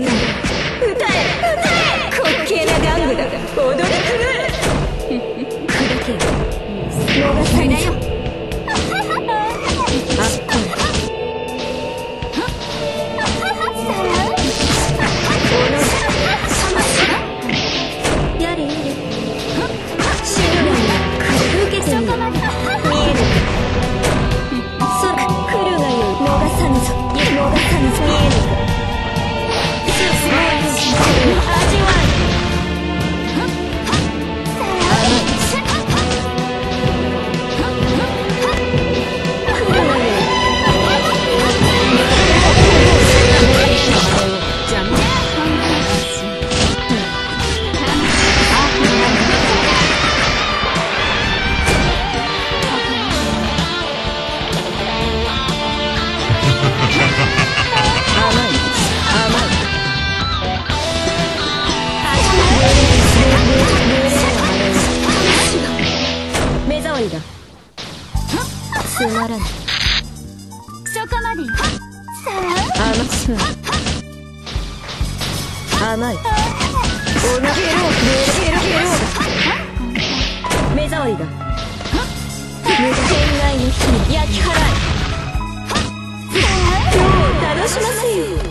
な歌え、歌え、滑稽な玩具だが踊り狂う。砕けよ、逃さないよ。つまらない。そこまでよ。甘い。おなかを目障りだ。無限外の火焼き払い。今日を楽しませよ。